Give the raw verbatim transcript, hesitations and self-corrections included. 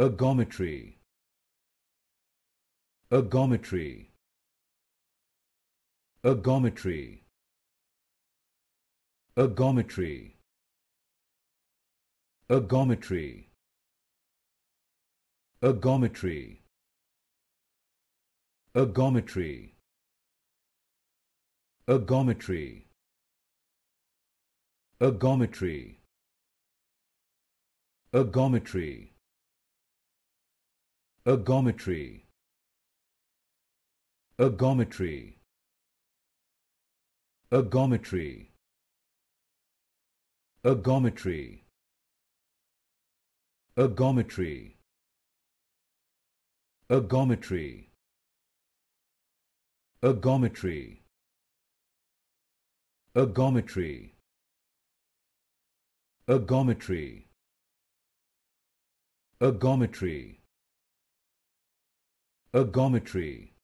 Ergometry. Ergometry. Ergometry. Ergometry. Ergometry. Ergometry. Ergometry. Ergometry. Ergometry. Ergometry. Ergometry. Ergometry. Ergometry. Ergometry. Ergometry. Ergometry. Ergometry. Ergometry. Ergometry. Ergometry. Ergometry.